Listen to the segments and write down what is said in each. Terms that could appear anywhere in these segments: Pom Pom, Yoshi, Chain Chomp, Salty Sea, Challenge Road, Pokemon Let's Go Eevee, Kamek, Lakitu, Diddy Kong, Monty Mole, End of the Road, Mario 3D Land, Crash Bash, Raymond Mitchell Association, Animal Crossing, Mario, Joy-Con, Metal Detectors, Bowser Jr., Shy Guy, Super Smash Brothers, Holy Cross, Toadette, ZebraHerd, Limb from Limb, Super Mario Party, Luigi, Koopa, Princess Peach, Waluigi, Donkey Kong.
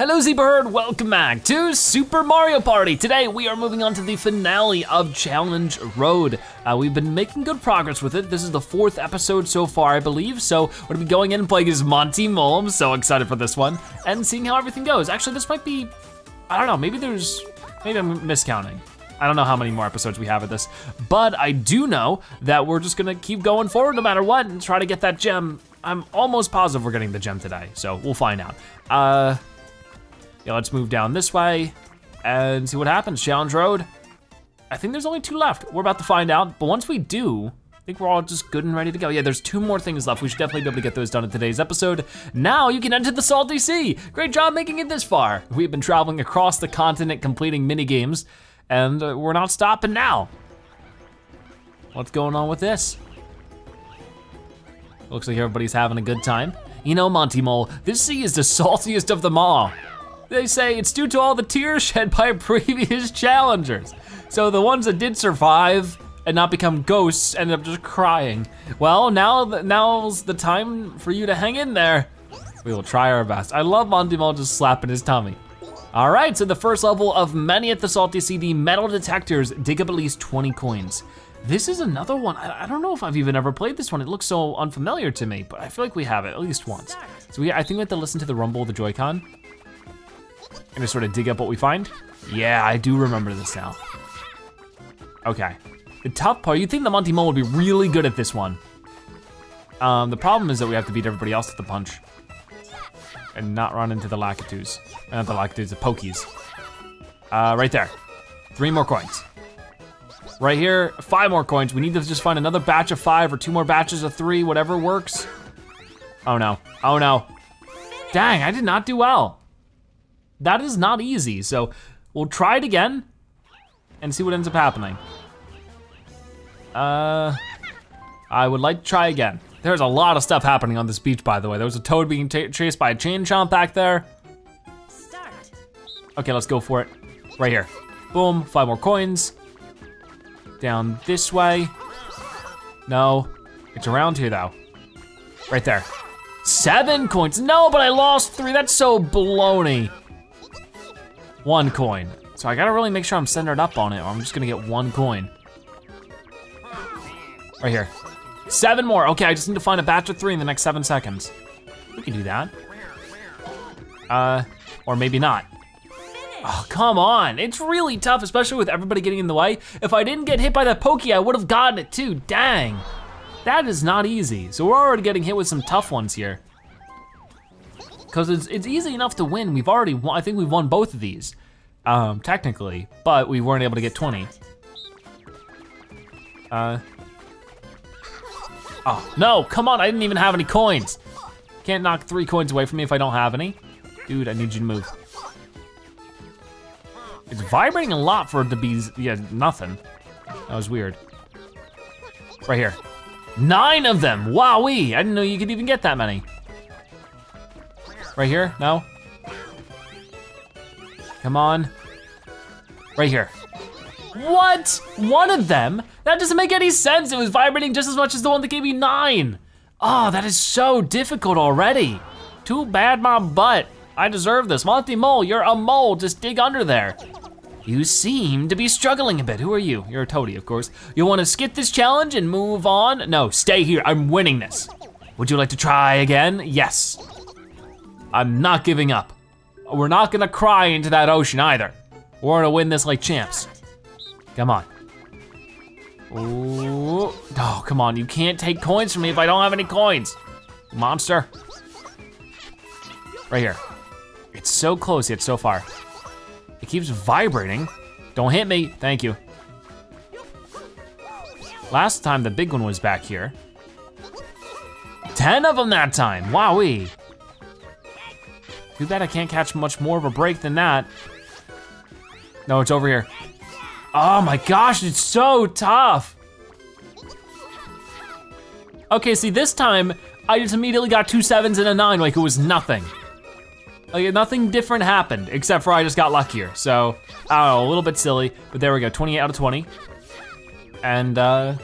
Hello Zebra Herd, welcome back to Super Mario Party. Today we are moving on to the finale of Challenge Road. We've been making good progress with it. This is the 4th episode so far, I believe. So we're gonna be going in and playing as Monty Mole. I'm so excited for this one and seeing how everything goes. Actually, this might be, I don't know, maybe I'm miscounting. I don't know how many more episodes we have of this, but I do know that we're just gonna keep going forward no matter what and try to get that gem. I'm almost positive we're getting the gem today, so we'll find out. Yeah, let's move down this way and see what happens. Challenge Road. I think there's only 2 left. We're about to find out, but once we do, I think we're all just good and ready to go. Yeah, there's 2 more things left. We should definitely be able to get those done in today's episode. Now you can enter the Salty Sea. Great job making it this far. We've been traveling across the continent completing mini games, and we're not stopping now. What's going on with this? Looks like everybody's having a good time. You know, Monty Mole, this sea is the saltiest of them all. They say it's due to all the tears shed by previous challengers. So the ones that did survive and not become ghosts ended up just crying. Well, now's the time for you to hang in there. We will try our best. I love Monty Mole just slapping his tummy. All right, so the first level of many at the Salty Sea, the Metal Detectors, dig up at least 20 coins. This is another one. I don't know if I've even ever played this one. It looks so unfamiliar to me, but I feel like we have it at least once. So I think we have to listen to the rumble of the Joy-Con and just sort of dig up what we find. Yeah, I do remember this now. Okay, the tough part, you'd think the Monty Mole would be really good at this one. The problem is that we have to beat everybody else at the punch and not run into the Lakitus. Not the Lakitus, the Pokeys. Right there, 3 more coins. Right here, 5 more coins. We need to just find another batch of 5 or 2 more batches of 3, whatever works. Oh no, oh no. Dang, I did not do well. That is not easy, so we'll try it again and see what ends up happening. I would like to try again. There's a lot of stuff happening on this beach, by the way. There was a toad being chased by a Chain Chomp back there. Start. Okay, let's go for it. Right here. Boom, 5 more coins. Down this way. No, it's around here though. Right there. 7 coins. No, but I lost 3. That's so baloney. 1 coin. So I gotta really make sure I'm centered up on it or I'm just gonna get 1 coin. Right here. 7 more. Okay, I just need to find a batch of 3 in the next 7 seconds. We can do that. Or maybe not. Oh, come on. It's really tough, especially with everybody getting in the way. If I didn't get hit by that Pokey, I would've gotten it too. Dang. That is not easy. So we're already getting hit with some tough ones here. Because it's easy enough to win. We've already won, I think we've won both of these, technically, but we weren't able to get 20. Oh, no, come on, I didn't even have any coins. Can't knock 3 coins away from me if I don't have any. Dude, I need you to move. It's vibrating a lot for it to be, yeah, nothing. That was weird. Right here, 9 of them, wowee. I didn't know you could even get that many. Right here, no? Come on. Right here. What? 1 of them? That doesn't make any sense. It was vibrating just as much as the one that gave me 9. Oh, that is so difficult already. Too bad my butt. I deserve this. Monty Mole, you're a mole, just dig under there. You seem to be struggling a bit. Who are you? You're a toady, of course. You wanna skip this challenge and move on? No, stay here, I'm winning this. Would you like to try again? Yes. I'm not giving up. We're not gonna cry into that ocean either. We're gonna win this like champs. Come on. Ooh. Oh, come on, you can't take coins from me if I don't have any coins. Monster. Right here. It's so close yet so far. It keeps vibrating. Don't hit me, thank you. Last time the big one was back here. 10 of them that time, wowee. Too bad I can't catch much more of a break than that. No, it's over here. Oh my gosh, it's so tough. Okay, see this time, I just immediately got 2 7s and a 9 like it was nothing. Like nothing different happened, except for I just got luckier. So, I don't know, a little bit silly, but there we go, 28 out of 20. And I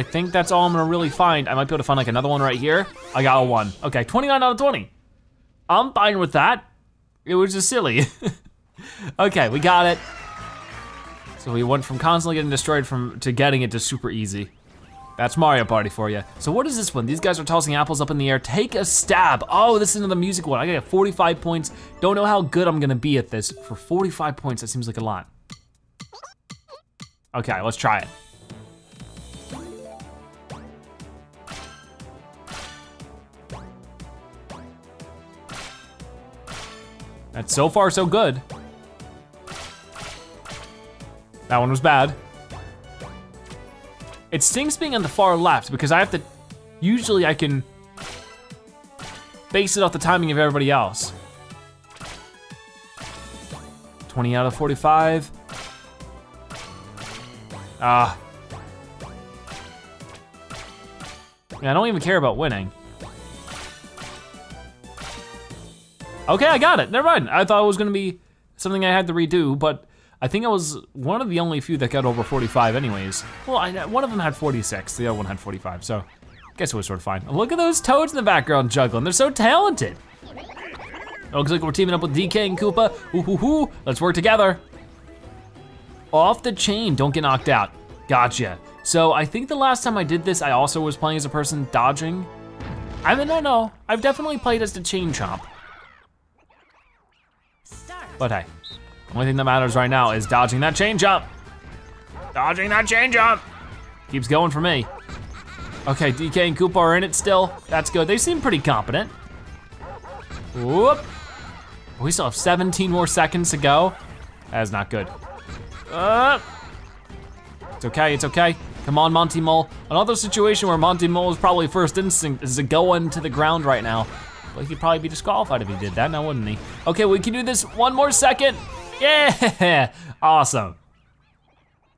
think that's all I'm gonna really find. I might be able to find like another one right here. I got a 1, okay, 29 out of 20. I'm fine with that. It was just silly. Okay, we got it. So we went from constantly getting destroyed to getting it to super easy. That's Mario Party for you. So what is this one? These guys are tossing apples up in the air. Take a stab. Oh, this is another music one. I got 45 points. Don't know how good I'm gonna be at this. For 45 points, that seems like a lot. Okay, let's try it. That's so far so good. That one was bad. It stinks being on the far left because I have to, usually I can base it off the timing of everybody else. 20 out of 45. Ah. I don't even care about winning. Okay, I got it, never mind. I thought it was gonna be something I had to redo, but I think I was one of the only few that got over 45 anyways. Well, one of them had 46, the other one had 45, so I guess it was sort of fine. Look at those toads in the background juggling, they're so talented. It looks like we're teaming up with DK and Koopa. Ooh, hoo, hoo, let's work together. Off the chain, don't get knocked out. Gotcha. So I think the last time I did this, I also was playing as a person dodging. I mean, no, I've definitely played as the Chain Chomp. But hey. Only thing that matters right now is dodging that Chain Chomp. Dodging that Chain Chomp. Keeps going for me. Okay, DK and Koopa are in it still. That's good, they seem pretty competent. Whoop. We still have 17 more seconds to go. That is not good. It's okay, it's okay. Come on, Monty Mole. Another situation where Monty Mole's probably first instinct is to go into the ground right now. But he'd probably be disqualified if he did that, now wouldn't he? Okay, we can do this one more second. Yeah, awesome.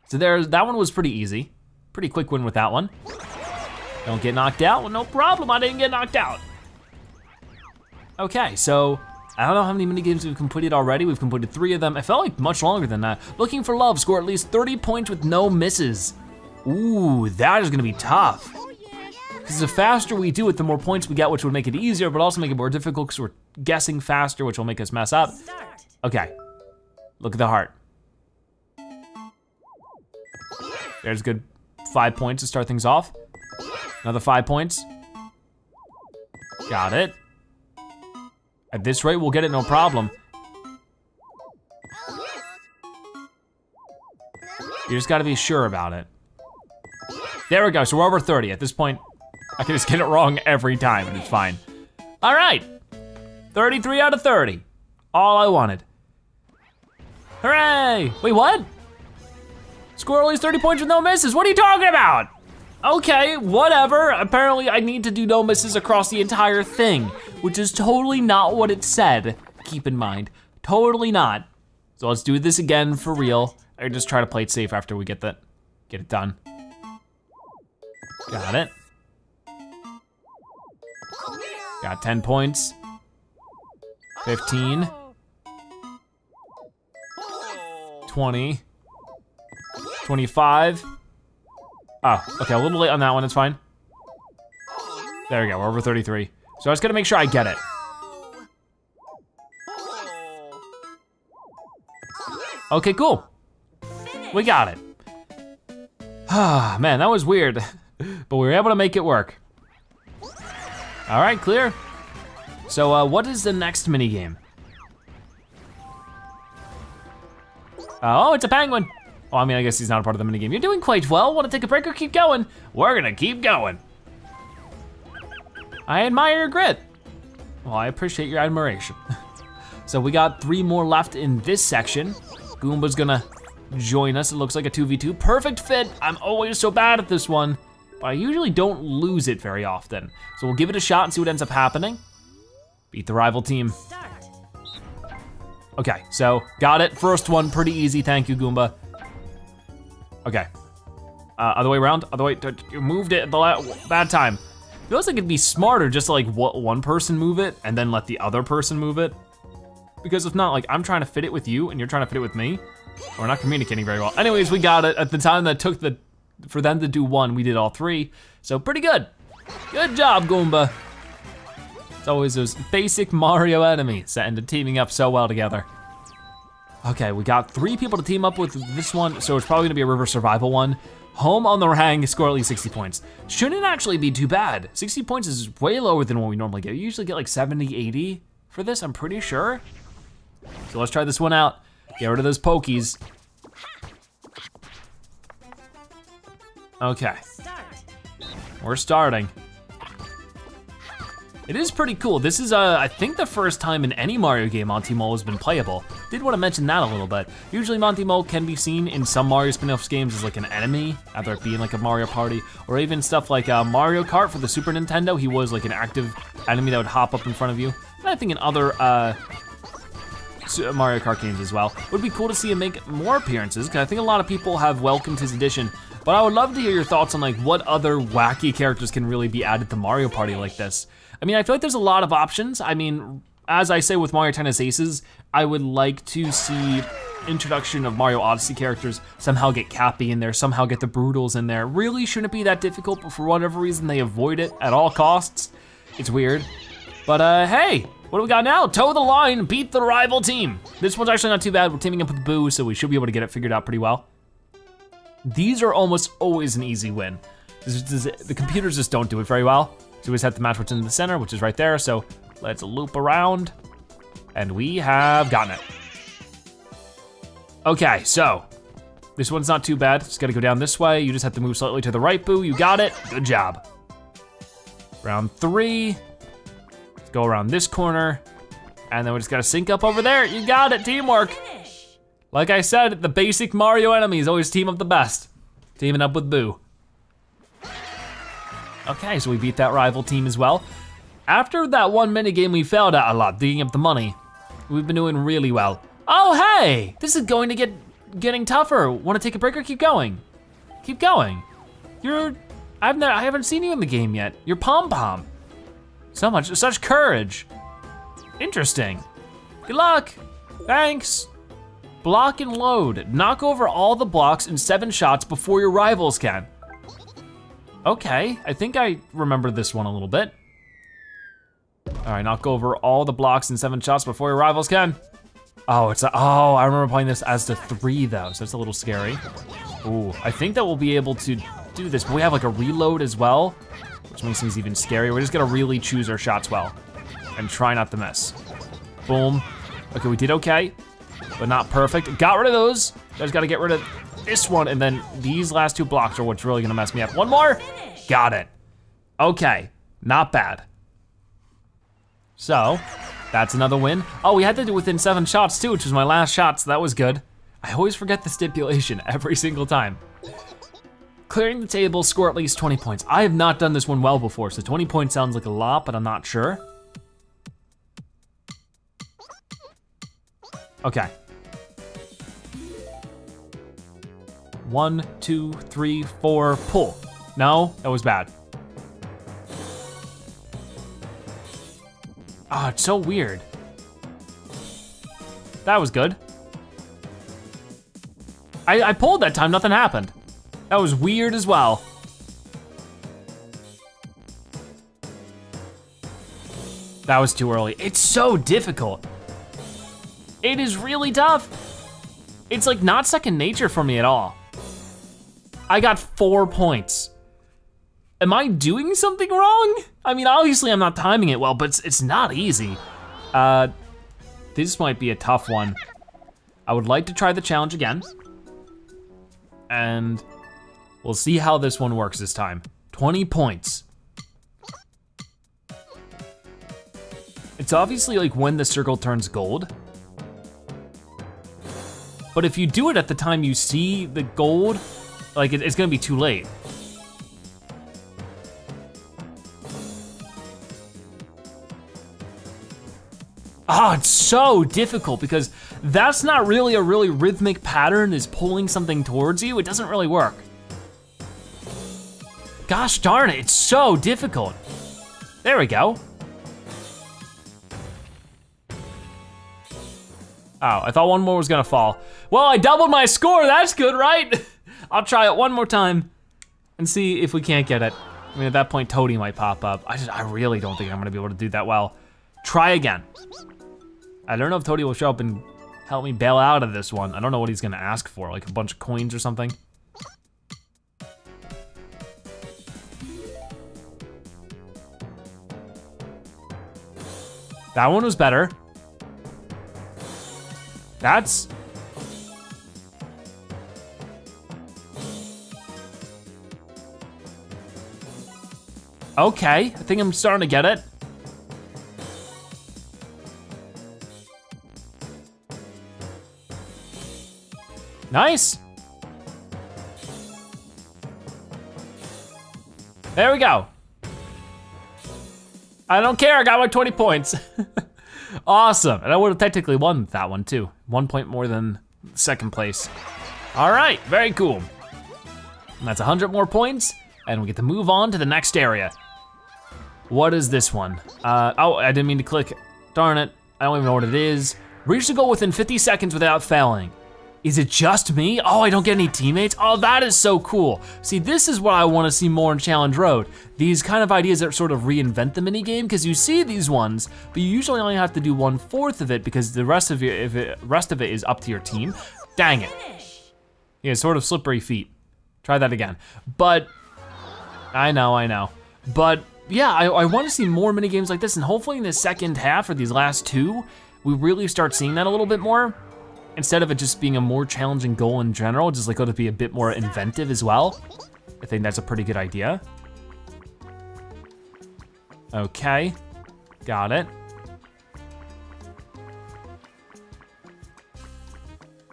So there, that one was pretty easy. Pretty quick win with that one. Don't get knocked out, well, no problem, I didn't get knocked out. Okay, so I don't know how many minigames we've completed already, we've completed 3 of them. It felt like much longer than that. Looking for love, score at least 30 points with no misses. Ooh, that is gonna be tough. Because the faster we do it, the more points we get, which would make it easier, but also make it more difficult because we're guessing faster, which will make us mess up. Okay. Look at the heart. There's a good 5 points to start things off. Another 5 points. Got it. At this rate, we'll get it no problem. You just gotta be sure about it. There we go, so we're over 30. At this point, I can just get it wrong every time and it's fine. All right, 33 out of 30. All I wanted. Hooray! Wait, what? Score at least 30 points with no misses. What are you talking about? Okay, whatever. Apparently I need to do no misses across the entire thing, which is totally not what it said, keep in mind. Totally not. So let's do this again for real. I just try to play it safe after we get it done. Got it. Got 10 points. 15. 20, 25. Oh, okay, a little late on that one, that's fine. There we go, we're over 33. So I just gotta make sure I get it. Okay, cool. We got it. Ah, man, that was weird, but we were able to make it work. All right, clear. So what is the next mini game? Oh, it's a penguin. Well, I mean, I guess he's not a part of the minigame. You're doing quite well. Want to take a break or keep going? We're gonna keep going. I admire your grit. Well, I appreciate your admiration. So we got 3 more left in this section. Goomba's gonna join us. It looks like a 2v2. Perfect fit. I'm always so bad at this one, but I usually don't lose it very often. So we'll give it a shot and see what ends up happening. Beat the rival team. Okay, so got it. First one, pretty easy. Thank you, Goomba. Okay. Other way around, other way. You moved it at the bad time. Feels like it'd be smarter just to like one person move it and then let the other person move it. Because if not, like I'm trying to fit it with you and you're trying to fit it with me. We're not communicating very well. Anyways, we got it. At the time that took for them to do one, we did all 3. So pretty good. Good job, Goomba. It's always those basic Mario enemies that end up teaming up so well together. Okay, we got 3 people to team up with this one, so it's probably gonna be a river survival one. Home on the Rang, score at least 60 points. Shouldn't actually be too bad. 60 points is way lower than what we normally get. You usually get like 70, 80 for this, I'm pretty sure. So let's try this one out. Get rid of those Pokeys. Okay. We're starting. It is pretty cool. This is, I think, the first time in any Mario game Monty Mole has been playable. Did want to mention that a little bit. Usually Monty Mole can be seen in some Mario spin-offs games as like an enemy, after it being like a Mario Party, or even stuff like Mario Kart for the Super Nintendo. He was like an active enemy that would hop up in front of you. And I think in other Mario Kart games as well. It would be cool to see him make more appearances, because I think a lot of people have welcomed his addition. But I would love to hear your thoughts on like what other wacky characters can really be added to Mario Party like this. I mean, I feel like there's a lot of options. I mean, as I say with Mario Tennis Aces, I would like to see introduction of Mario Odyssey characters, somehow get Cappy in there, somehow get the Broodals in there. Really shouldn't be that difficult, but for whatever reason, they avoid it at all costs. It's weird. But hey, what do we got now? Toe the line, beat the rival team. This one's actually not too bad. We're teaming up with Boo, so we should be able to get it figured out pretty well. These are almost always an easy win. The computers just don't do it very well. So we just have to match what's in the center, which is right there. So let's loop around, and we have gotten it. Okay, so this one's not too bad. Just gotta go down this way. You just have to move slightly to the right, Boo. You got it, good job. Round 3, let's go around this corner, and then we just gotta sync up over there. You got it, teamwork. Like I said, the basic Mario enemies always team up the best. Teaming up with Boo. Okay, so we beat that rival team as well. After that one minigame we failed at a lot, digging up the money, we've been doing really well. Oh hey, this is going to getting tougher. Wanna take a break or keep going? Keep going. I haven't seen you in the game yet. You're Pom Pom. Such courage. Interesting. Good luck, thanks. Block and load, knock over all the blocks in 7 shots before your rivals can. Okay, I think I remember this one a little bit. All right, knock over all the blocks in 7 shots before your rivals can. Oh, I remember playing this as the 3 though, so that's a little scary. Ooh, I think that we'll be able to do this, but we have like a reload as well, which makes things even scarier. We're just gonna really choose our shots well and try not to miss. Boom, okay, we did okay, but not perfect. Got rid of those, just gotta get rid of this one, and then these last 2 blocks are what's really gonna mess me up. One more, got it. Okay, not bad. So, that's another win. Oh, we had to do within 7 shots too, which was my last shot, so that was good. I always forget the stipulation every single time. Clearing the table, score at least 20 points. I have not done this one well before, so 20 points sounds like a lot, but I'm not sure. Okay. 1, 2, 3, 4, pull. No, that was bad. Oh, it's so weird. That was good. I pulled that time, nothing happened. That was weird as well. That was too early. It's so difficult. It is really tough. It's like not second nature for me at all. I got 4 points. Am I doing something wrong? I mean, obviously I'm not timing it well, but it's not easy. This might be a tough one. I would like to try the challenge again. And we'll see how this one works this time. 20 points. It's obviously like when the circle turns gold. But if you do it at the time you see the gold, like it's gonna be too late. Ah, it's so difficult because that's not really a really rhythmic pattern, is pulling something towards you. It doesn't really work. Gosh darn it, it's so difficult. There we go. Oh, I thought one more was gonna fall. Well, I doubled my score, that's good, right? I'll try it one more time and see if we can't get it. I mean, at that point, Toadie might pop up. I really don't think I'm gonna be able to do that well. Try again. I don't know if Toadie will show up and help me bail out of this one. I don't know what he's gonna ask for, like a bunch of coins or something. That one was better. That's... okay, I think I'm starting to get it. Nice. There we go. I don't care, I got my 20 points. Awesome, and I would have technically won that one too. 1 point more than second place. All right, very cool. And that's 100 more points, and we get to move on to the next area. What is this one? Oh, I didn't mean to click, darn it. I don't even know what it is. Reach the goal within 50 seconds without failing. Is it just me? Oh, I don't get any teammates? Oh, that is so cool. See, this is what I wanna see more in Challenge Road. These kind of ideas that sort of reinvent the minigame, because you see these ones, but you usually only have to do 1/4 of it because the rest of, it is up to your team. Dang it. Yeah, sort of slippery feet. Try that again. But, I know. But yeah, I wanna see more minigames like this, and hopefully in the second half or these last two, we really start seeing that a little bit more. Instead of it just being a more challenging goal in general, just like, oh, to be a bit more inventive as well. I think that's a pretty good idea. Okay, got it.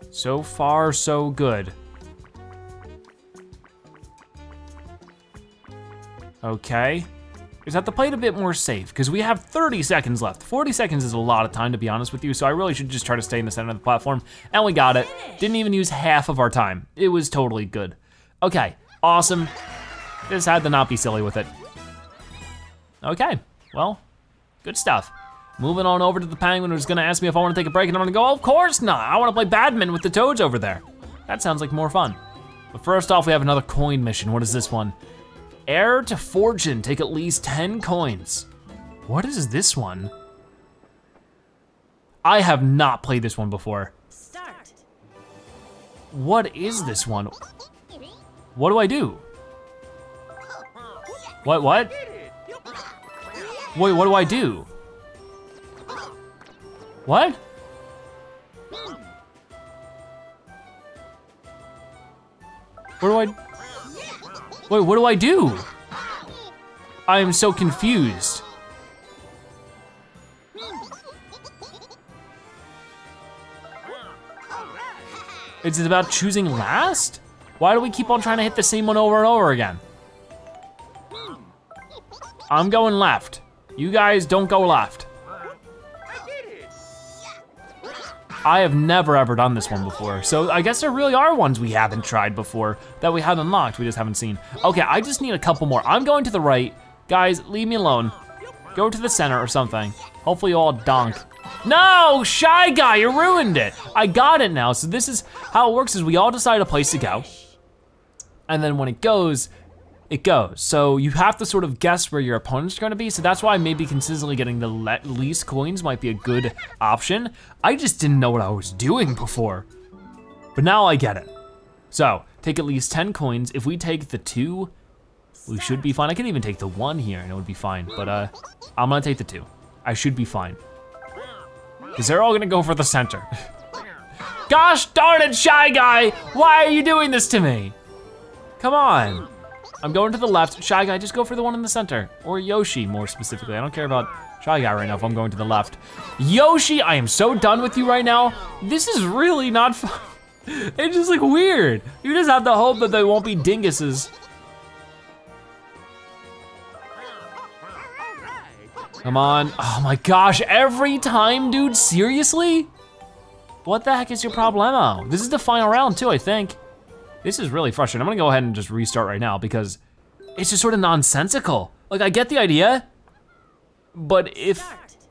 So far, so good. Okay. Just have to play it a bit more safe, because we have 30 seconds left. 40 seconds is a lot of time, to be honest with you, so I really should just try to stay in the center of the platform, and we got it. Didn't even use half of our time. It was totally good. Okay, awesome. Just had to not be silly with it. Okay, well, good stuff. Moving on over to the penguin, who's gonna ask me if I wanna take a break, and I'm gonna go, oh, of course not. I wanna play badminton with the toads over there. That sounds like more fun. But first off, we have another coin mission. What is this one? Heir to fortune, take at least 10 coins. What is this one? I have not played this one before. Start. What is this one? What do I do? What? Wait, what do I do? What? Wait, what do I do? I am so confused. Is it about choosing last? Why do we keep on trying to hit the same one over and over again? I'm going left. You guys don't go left. I have never ever done this one before, so I guess there really are ones we haven't tried before that we have unlocked, we just haven't seen. Okay, I just need a couple more. I'm going to the right. Guys, leave me alone. Go to the center or something. Hopefully you all donk. No, Shy Guy, you ruined it. I got it now, so this is how it works is we all decide a place to go, and then when it goes, it goes. So you have to sort of guess where your opponent's gonna be, so that's why maybe consistently getting the least coins might be a good option. I just didn't know what I was doing before, but now I get it. So, take at least 10 coins. If we take the 2, we should be fine. I could even take the 1 here and it would be fine, but I'm gonna take the 2. I should be fine. Because they're all gonna go for the center. Gosh darn it, Shy Guy! Why are you doing this to me? Come on. I'm going to the left. Shy Guy, just go for the one in the center. Or Yoshi, more specifically. I don't care about Shy Guy right now if I'm going to the left. Yoshi, I am so done with you right now. This is really not fun. It's just like weird. You just have to hope that they won't be dinguses. Come on. Oh my gosh, every time, dude, seriously? What the heck is your problemo? This is the final round too, I think. This is really frustrating. I'm gonna go ahead and just restart right now because it's just sort of nonsensical. Like, I get the idea, but if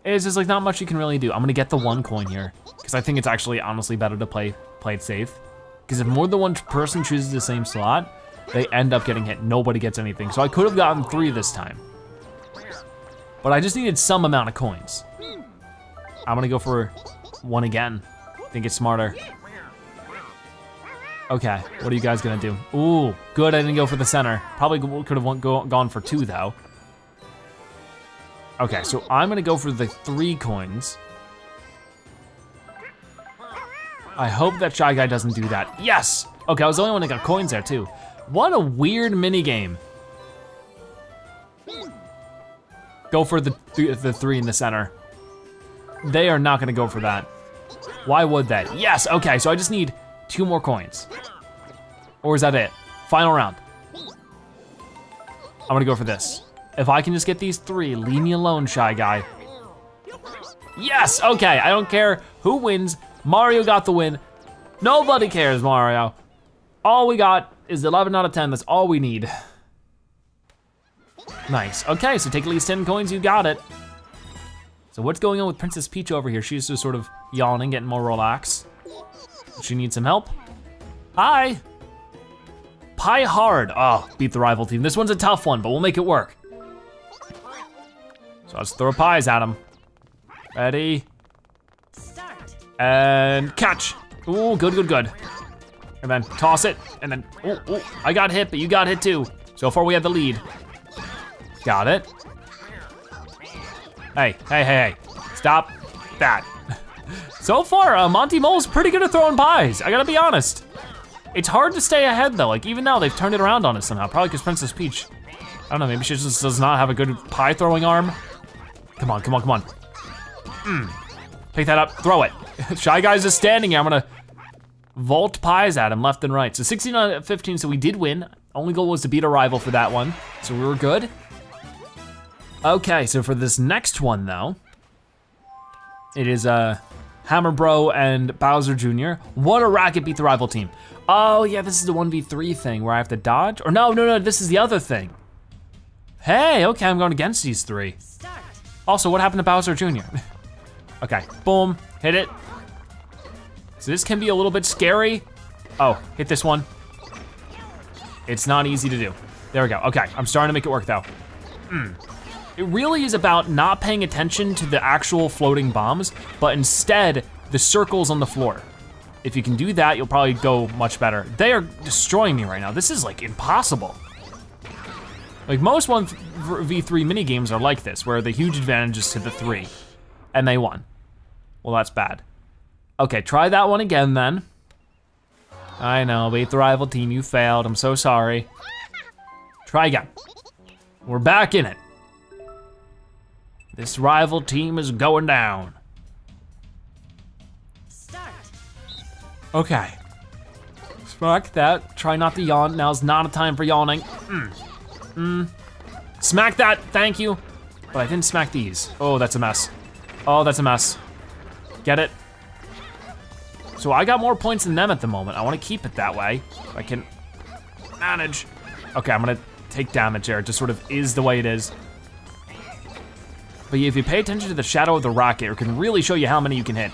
it's just like not much you can really do. I'm gonna get the 1 coin here because I think it's actually honestly better to play it safe because if more than one person chooses the same slot, They end up getting hit. Nobody gets anything. So I could have gotten 3 this time. But I just needed some amount of coins. I'm gonna go for 1 again. I think it's smarter. Okay, what are you guys gonna do? Ooh, good, I didn't go for the center. Probably could have gone for 2 though. Okay, so I'm gonna go for the 3 coins. I hope that Shy Guy doesn't do that. Yes! Okay, I was the only one that got coins there too. What a weird mini game. Go for the 3 in the center. They are not gonna go for that. Why would they? Yes, okay, so I just need 2 more coins. Or is that it? Final round. I'm gonna go for this. If I can just get these 3, leave me alone, Shy Guy. Yes, okay, I don't care who wins. Mario got the win. Nobody cares, Mario. All we got is 11 out of 10, that's all we need. Nice, okay, so take at least 10 coins, you got it. So what's going on with Princess Peach over here? She's just sort of yawning, getting more relaxed. She needs some help. Hi. Pie hard, oh, beat the rival team. This one's a tough one, but we'll make it work. So let's throw pies at him. Ready? Start. And catch. Ooh, good, good, good. And then toss it, and then, ooh, ooh, I got hit, but you got hit too. So far we have the lead. Got it. Hey, hey, hey, hey, stop that. So far, Monty Mole's pretty good at throwing pies, I gotta be honest. It's hard to stay ahead though, like even now they've turned it around on us somehow, probably because Princess Peach, I don't know, maybe she just does not have a good pie throwing arm. Come on, come on, come on. Pick that up, throw it. Shy Guy's just standing here, I'm gonna vault pies at him left and right. So 16 out of 15, so we did win. Only goal was to beat a rival for that one, so we were good. Okay, so for this next one though, it is Hammer Bro and Bowser Jr. What a racket, beat the rival team. Oh yeah, this is the 1v3 thing where I have to dodge, or no, no, no, this is the other thing. Hey, okay, I'm going against these 3. Start. Also, what happened to Bowser Jr.? Okay, boom, hit it. So this can be a little bit scary. Oh, hit this one. It's not easy to do. There we go, okay, I'm starting to make it work though. It really is about not paying attention to the actual floating bombs, but instead the circles on the floor. If you can do that, you'll probably go much better. They are destroying me right now. This is like impossible. Like most 1v3 minigames are like this, where the huge advantage is to the 3, and they won. Well, that's bad. Okay, try that one again then. I know, beat the rival team, you failed, I'm so sorry. Try again. We're back in it. This rival team is going down. Start. Okay. Smack that, try not to yawn. Now's not a time for yawning. Smack that, thank you. But I didn't smack these. Oh, that's a mess. Oh, that's a mess. Get it? So I got more points than them at the moment. I wanna keep it that way. If I can manage. Okay, I'm gonna take damage there. It just sort of is the way it is. But if you pay attention to the shadow of the rocket, it can really show you how many you can hit.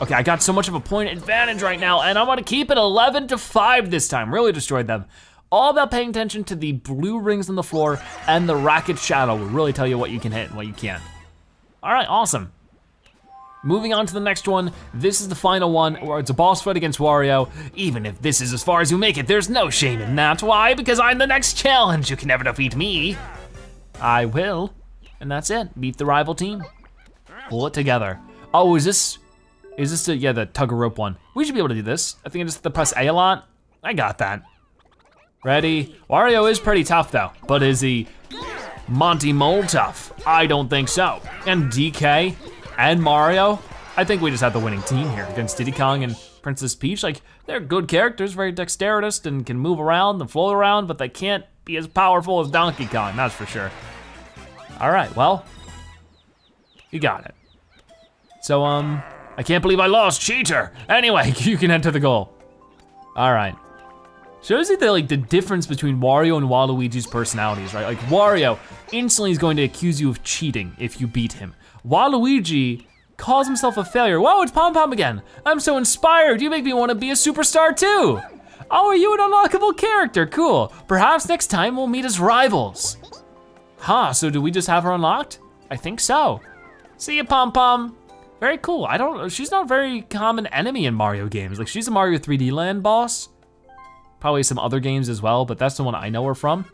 Okay, I got so much of a point advantage right now, and I'm gonna keep it 11-5 this time, really destroyed them. All about paying attention to the blue rings on the floor and the rocket shadow will really tell you what you can hit and what you can't. All right, awesome. Moving on to the next one. This is the final one, where it's a boss fight against Wario. Even if this is as far as you make it, there's no shame in that. Why? Because I'm the next challenge. You can never defeat me. I will. And that's it, beat the rival team. Pull it together. Oh, is this the, yeah, the tug of rope one. We should be able to do this. I think I just have to press A a lot. I got that. Ready? Wario is pretty tough though, but is he Monty Mole tough? I don't think so. And DK and Mario, I think we just have the winning team here against Diddy Kong and Princess Peach. Like, they're good characters, very dexterous and can move around and float around, but they can't be as powerful as Donkey Kong, that's for sure. All right, well, you got it. So, I can't believe I lost, cheater. Anyway, you can enter the goal. All right. Shows you the difference between Wario and Waluigi's personalities, right? Like Wario instantly is going to accuse you of cheating if you beat him. Waluigi calls himself a failure. Whoa, it's Pom Pom again. I'm so inspired, you make me wanna be a superstar too. Oh, are you an unlockable character? Cool. Perhaps next time we'll meet as rivals. Huh, so do we just have her unlocked? I think so. See ya, Pom Pom. Very cool. I don't, she's not a very common enemy in Mario games. Like, she's a Mario 3D Land boss. Probably some other games as well, but that's the one I know her from.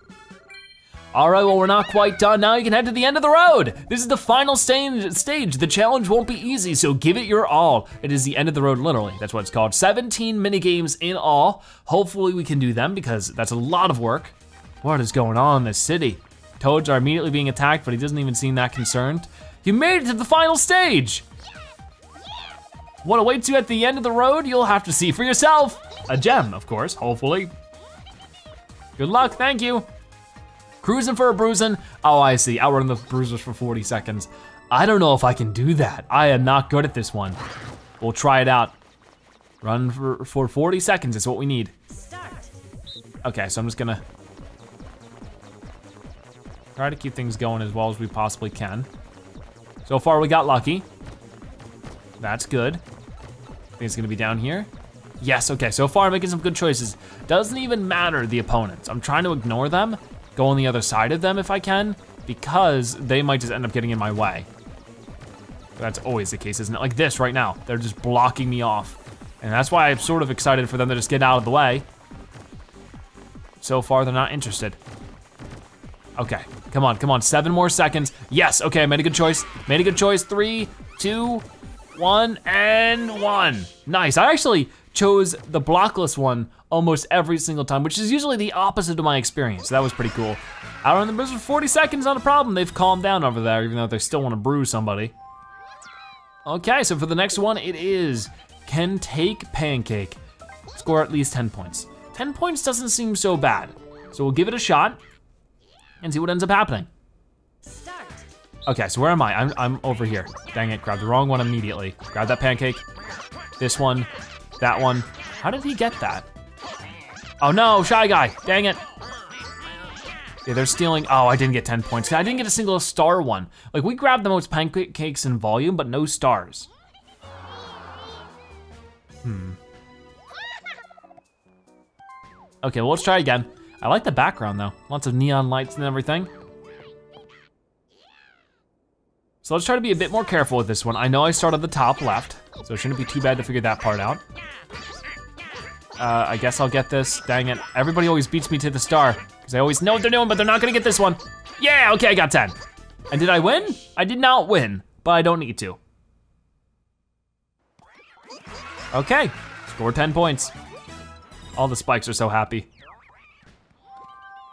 All right, well, we're not quite done. Now you can head to the end of the road. This is the final stage. The challenge won't be easy, so give it your all. It is the end of the road, literally. That's what it's called. 17 mini games in all. Hopefully we can do them because that's a lot of work. What is going on in this city? Toads are immediately being attacked, but he doesn't even seem that concerned. You made it to the final stage. What awaits you at the end of the road, you'll have to see for yourself. A gem, of course, hopefully. Good luck, thank you. Cruising for a bruising. Oh, I see, outrun the bruisers for 40 seconds. I don't know if I can do that. I am not good at this one. We'll try it out. Run for 40 seconds is what we need. Start. Okay, so I'm just gonna try to keep things going as well as we possibly can. So far we got lucky. That's good. I think it's gonna be down here. Yes, okay, so far I'm making some good choices. Doesn't even matter the opponents. I'm trying to ignore them. Go on the other side of them if I can, because they might just end up getting in my way. That's always the case, isn't it? Like this right now, they're just blocking me off. And that's why I'm sort of excited for them to just get out of the way. So far, they're not interested. Okay, come on, come on, 7 more seconds. Yes, okay, I made a good choice. Made a good choice, 3, 2, 1, and 1. Nice, I actually chose the blockless one almost every single time, which is usually the opposite of my experience. So that was pretty cool. Out on the bruise for 40 seconds, not a problem. They've calmed down over there, even though they still wanna bruise somebody. Okay, so for the next one, it is, can take pancake. Score at least 10 points. 10 points doesn't seem so bad. So we'll give it a shot and see what ends up happening. Start. Okay, so where am I? I'm over here. Dang it, grab the wrong one immediately. Grab that pancake, this one, that one. How did he get that? Oh no, Shy Guy, dang it. Yeah, they're stealing, oh, I didn't get 10 points. I didn't get a single star one. Like, we grabbed the most pancakes in volume, but no stars. Okay, well, let's try again. I like the background though. Lots of neon lights and everything. So let's try to be a bit more careful with this one. I know I started the top left, so it shouldn't be too bad to figure that part out. I guess I'll get this, dang it. Everybody always beats me to the star, because I always know what they're doing, but they're not gonna get this one. Yeah, okay, I got 10. And did I win? I did not win, but I don't need to. Okay, score 10 points. All the spikes are so happy.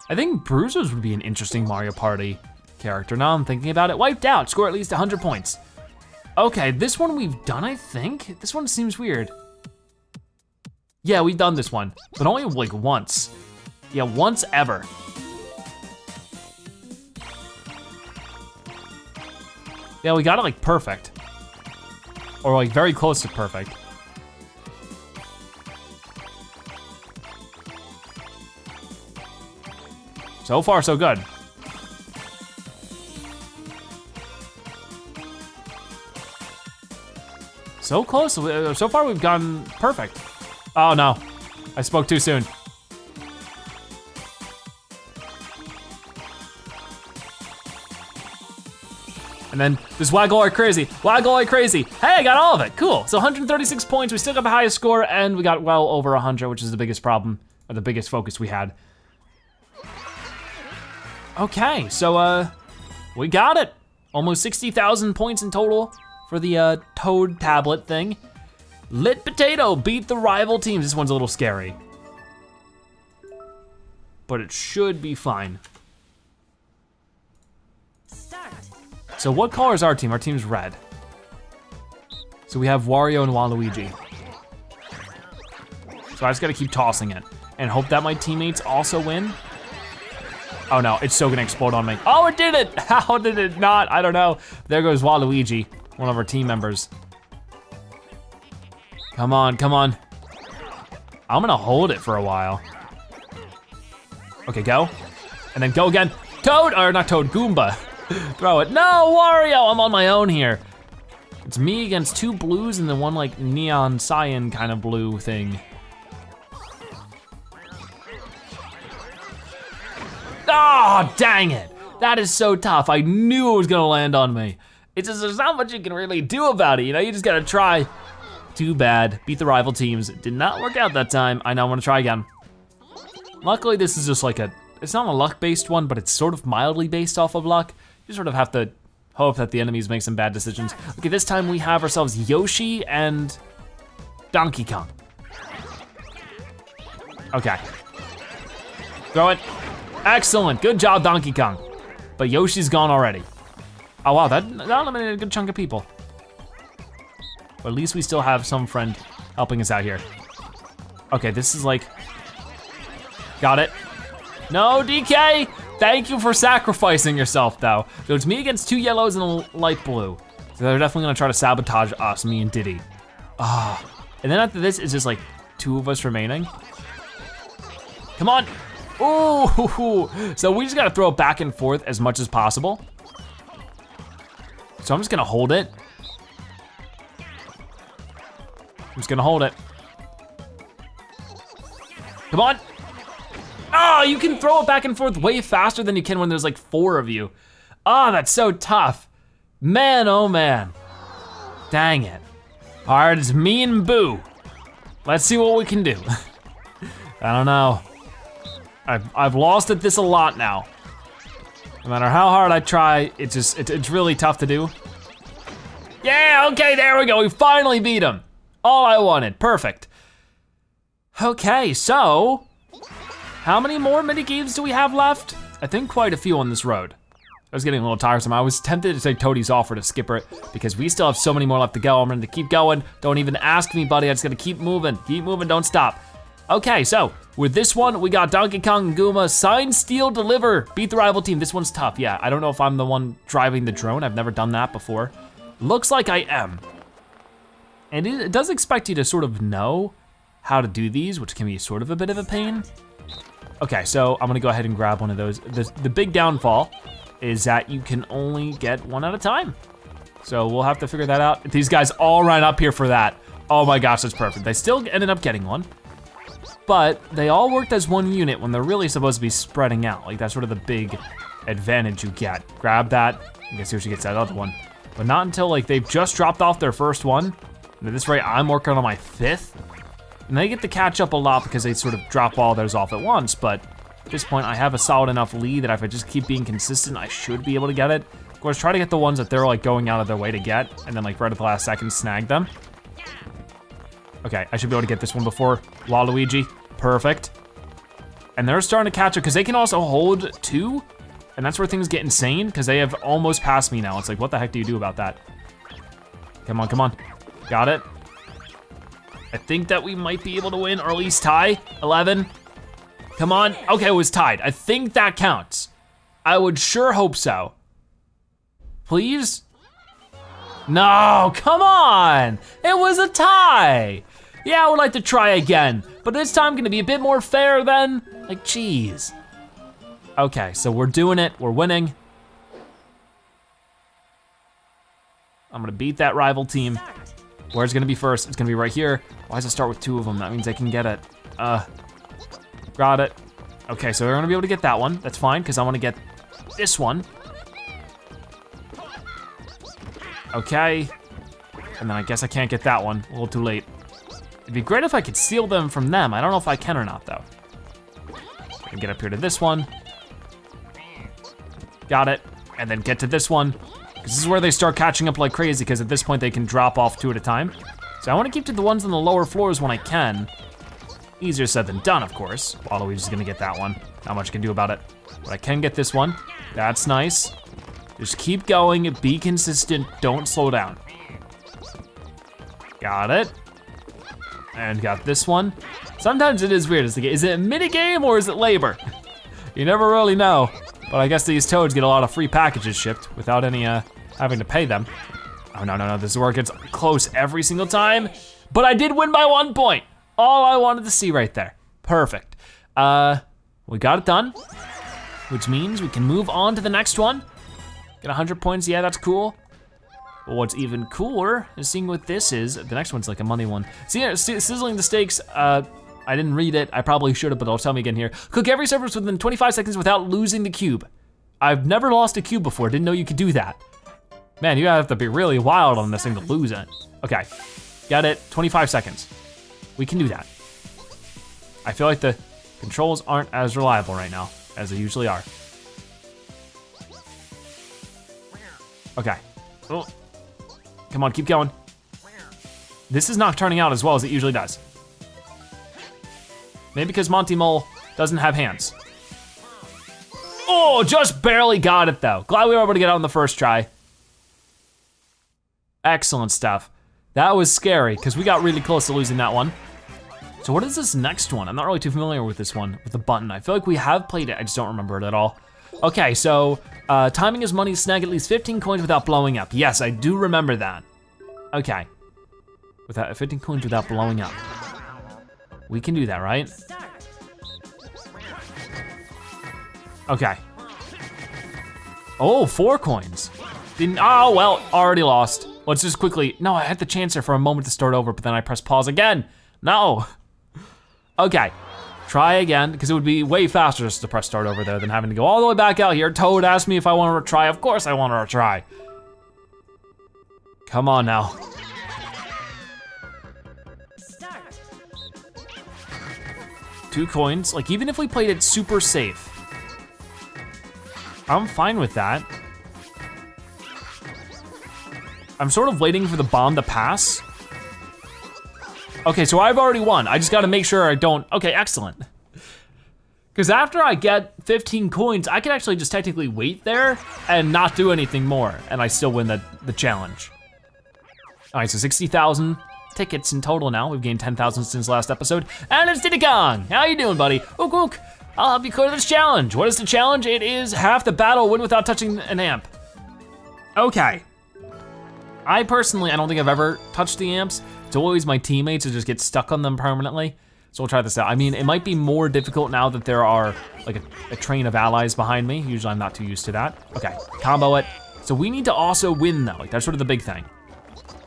I think Bruisers would be an interesting Mario Party character. Now I'm thinking about it. Wiped out, score at least 100 points. Okay, this one we've done, I think. This one seems weird. Yeah, we've done this one, but only like once. Yeah, once ever. Yeah, we got it like perfect. Or like very close to perfect. So far, so good. So close, so far we've gone perfect. Oh no, I spoke too soon. And then just waggle like crazy, waggle like crazy. Hey, I got all of it, cool. So 136 points, we still got the highest score and we got well over 100, which is the biggest problem, or the biggest focus we had. Okay, so we got it. Almost 60,000 points in total for the Toad tablet thing. Lit Potato, beat the rival teams. This one's a little scary, but it should be fine. Start. So what color is our team? Our team's red. So we have Wario and Waluigi. So I just gotta keep tossing it and hope that my teammates also win. Oh no, it's so gonna explode on me. Oh, it did it! How did it not? I don't know. There goes Waluigi, one of our team members. Come on, come on. I'm gonna hold it for a while. Okay, go. And then go again. Toad, or not Toad, Goomba. Throw it. No, Wario, I'm on my own here. It's me against two blues and then one like neon cyan kind of blue thing. Oh, dang it. That is so tough. I knew it was gonna land on me. It's just, there's not much you can really do about it, you know? You just gotta try. Too bad, beat the rival teams. Did not work out that time. I now wanna try again. Luckily, this is just like a, it's not a luck-based one, but it's sort of mildly based off of luck. You sort of have to hope that the enemies make some bad decisions. Okay, this time we have ourselves Yoshi and Donkey Kong. Okay. Throw it. Excellent, good job, Donkey Kong. But Yoshi's gone already. Oh wow, that eliminated a good chunk of people. But at least we still have some friend helping us out here. Okay, this is like, got it. No, DK, thank you for sacrificing yourself though. So it's me against two yellows and a light blue. So they're definitely gonna try to sabotage us, me and Diddy. Ah, oh. And then after this, it's just like two of us remaining. Come on. Ooh, so we just gotta throw it back and forth as much as possible. So I'm just gonna hold it. Come on. Oh, you can throw it back and forth way faster than you can when there's like four of you. Oh, that's so tough. Man, oh man. Dang it. All right, it's me and Boo. Let's see what we can do. I don't know. I've lost at this a lot now. No matter how hard I try, it's really tough to do. Yeah, okay, there we go, we finally beat him. All I wanted, perfect. Okay, so, how many more mini games do we have left? I think quite a few on this road. I was getting a little tiresome. I was tempted to take Toadie's offer to skip it because we still have so many more left to go. I'm gonna keep going. Don't even ask me, buddy. I just gotta keep moving, don't stop. Okay, so with this one, we got Donkey Kong and Goomba, sign, steal, deliver, beat the rival team. This one's tough, yeah. I don't know if I'm the one driving the drone. I've never done that before. Looks like I am. And it does expect you to sort of know how to do these, which can be sort of a bit of a pain. Okay, so I'm gonna go ahead and grab one of those. The big downfall is that you can only get one at a time. So we'll have to figure that out. These guys all ran up here for that. Oh my gosh, that's perfect. They still ended up getting one. But they all worked as one unit when they're really supposed to be spreading out. Like that's sort of the big advantage you get. Grab that, I guess Yoshi gets that other one. But not until like they've just dropped off their first one. And at this rate, I'm working on my fifth. And they get to catch up a lot because they sort of drop all theirs off at once. But at this point, I have a solid enough lead that if I just keep being consistent, I should be able to get it. Of course, try to get the ones that they're like going out of their way to get and then like right at the last second, snag them. Okay, I should be able to get this one before Waluigi, perfect. And they're starting to catch it because they can also hold two, and that's where things get insane because they have almost passed me now. It's like, what the heck do you do about that? Come on, come on, got it. I think that we might be able to win or at least tie, 11. Come on, okay, it was tied. I think that counts. I would sure hope so. Please? No, come on, it was a tie. Yeah, I would like to try again, but this time gonna be a bit more fair then. Like, geez. Okay, so we're doing it, we're winning. I'm gonna beat that rival team. Where's it gonna be first? It's gonna be right here. Why does it start with two of them? That means I can get it. Got it. Okay, so we're gonna be able to get that one. That's fine, because I wanna get this one. Okay, and then I guess I can't get that one, a little too late. It'd be great if I could steal them from them. I don't know if I can or not though. I can get up here to this one. Got it, and then get to this one. This is where they start catching up like crazy because at this point they can drop off two at a time. So I wanna keep to the ones on the lower floors when I can. Easier said than done, of course. Waluigi's gonna get that one. Not much I can do about it. But I can get this one, that's nice. Just keep going, be consistent, don't slow down. Got it. And got this one. Sometimes it is weird, it's like, is it a mini game or is it labor? You never really know, but I guess these toads get a lot of free packages shipped without any having to pay them. Oh no, no, no, this is where it gets close every single time, but I did win by 1 point. All I wanted to see right there, perfect. We got it done, which means we can move on to the next one. Get 100 points, yeah, that's cool. But what's even cooler is seeing what this is. The next one's like a money one. See, sizzling the stakes, I didn't read it, I probably should have, but I'll tell me again here. Cook every surface within 25 seconds without losing the cube. I've never lost a cube before, didn't know you could do that. Man, you have to be really wild on this thing to lose it. Okay, got it, 25 seconds. We can do that. I feel like the controls aren't as reliable right now as they usually are. Okay, oh. Come on, keep going. This is not turning out as well as it usually does. Maybe because Monty Mole doesn't have hands. Oh, just barely got it though. Glad we were able to get out on the first try. Excellent stuff. That was scary, because we got really close to losing that one. So what is this next one? I'm not really too familiar with this one, with the button. I feel like we have played it, I just don't remember it at all. Okay, so timing is money, snag at least 15 coins without blowing up. Yes, I do remember that. Okay, without 15 coins without blowing up. We can do that, right? Okay. Oh, 4 coins. Didn't, oh well, already lost. Let's just quickly, no, I had the chance there for a moment to start over, but then I pressed pause again. No. Okay, try again, because it would be way faster just to press start over there than having to go all the way back out here. Toad asked me if I want to retry, of course I want to retry. Come on now. Start. 2 coins, like even if we played it super safe, I'm fine with that. I'm sort of waiting for the bomb to pass. Okay, so I've already won. I just gotta make sure I don't, okay, excellent. Because after I get 15 coins, I can actually just technically wait there and not do anything more, and I still win the challenge. All right, so 60,000 tickets in total now. We've gained 10,000 since last episode. And it's Diddy Kong. How you doing, buddy? Ook, ook. I'll help you clear this challenge. What is the challenge? It is half the battle win without touching an amp. Okay. I personally, I don't think I've ever touched the amps. It's always my teammates who just get stuck on them permanently. So we'll try this out. I mean, it might be more difficult now that there are like a train of allies behind me. Usually I'm not too used to that. Okay, combo it. So we need to also win though. Like that's sort of the big thing.